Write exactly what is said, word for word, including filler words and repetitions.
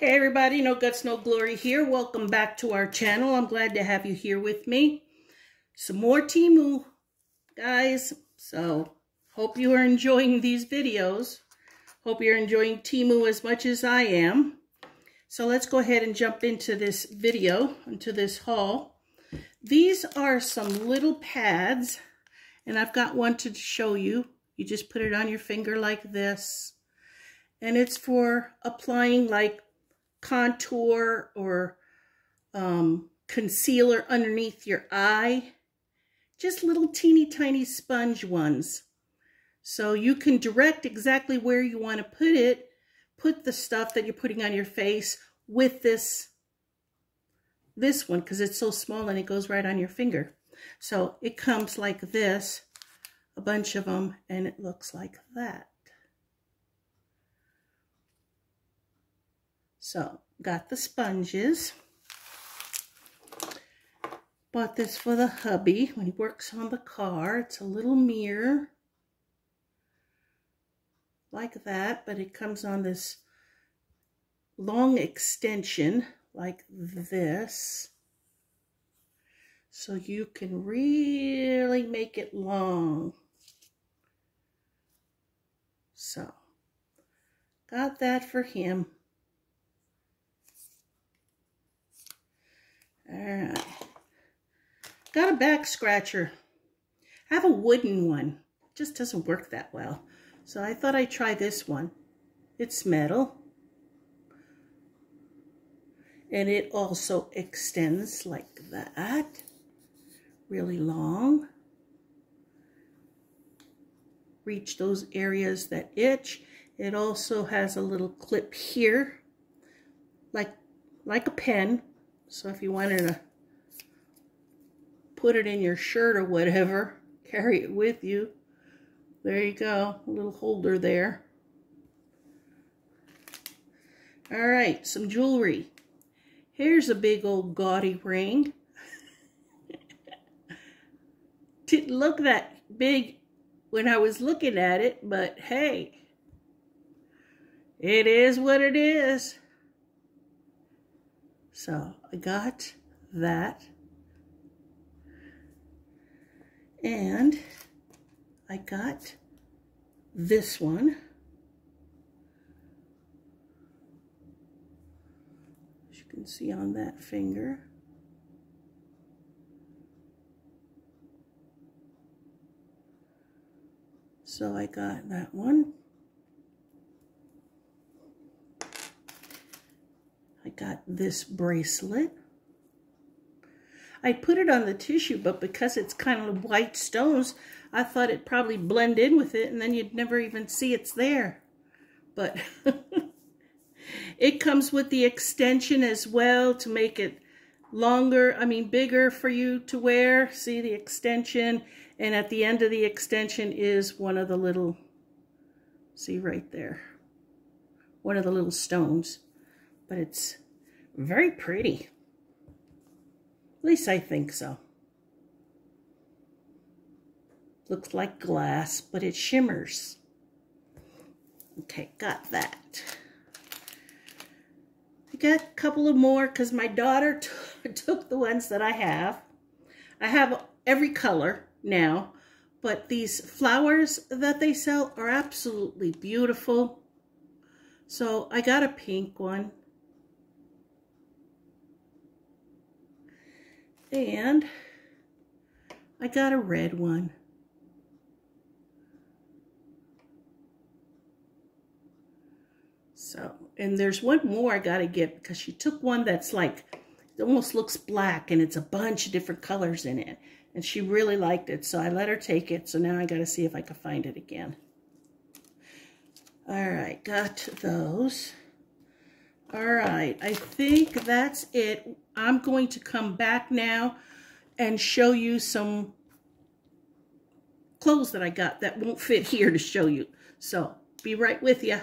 Hey everybody, No Guts, No Glory here. Welcome back to our channel. I'm glad to have you here with me. Some more Temu, guys. So, hope you are enjoying these videos. Hope you're enjoying Temu as much as I am. So let's go ahead and jump into this video, into this haul. These are some little pads, and I've got one to show you. You just put it on your finger like this, and it's for applying like contour or um, concealer underneath your eye. Just little teeny tiny sponge ones. So you can direct exactly where you want to put it, put the stuff that you're putting on your face with this, this one, because it's so small and it goes right on your finger. So it comes like this, a bunch of them, and it looks like that. So, got the sponges. Bought this for the hubby when he works on the car. It's a little mirror. Like that, but it comes on this long extension like this. So you can really make it long. So, got that for him. Alright, got a back scratcher. I have a wooden one. It just doesn't work that well. So I thought I'd try this one. It's metal. And it also extends like that. Really long. Reach those areas that itch. It also has a little clip here. Like, like a pen. So if you wanted to put it in your shirt or whatever, carry it with you. There you go, a little holder there. All right, some jewelry. Here's a big old gaudy ring. Didn't look that big when I was looking at it, but hey, it is what it is. So I got that, and I got this one. As you can see on that finger. So I got that one. I got this bracelet. I put it on the tissue, but because it's kind of white stones, I thought it'd probably blend in with it, and then you'd never even see it's there. But it comes with the extension as well to make it longer, I mean bigger for you to wear. See the extension, and at the end of the extension is one of the little, see right there, one of the little stones. But it's very pretty. At least I think so. Looks like glass, but it shimmers. Okay, got that. I got a couple of more because my daughter took the ones that I have. I have every color now, but these flowers that they sell are absolutely beautiful. So I got a pink one. And I got a red one. So, and there's one more I gotta get because she took one that's like, it almost looks black and it's a bunch of different colors in it. And she really liked it, so I let her take it. So now I gotta see if I can find it again. All right, got those. All right, I think that's it. I'm going to come back now and show you some clothes that I got that won't fit here to show you. So, be right with you.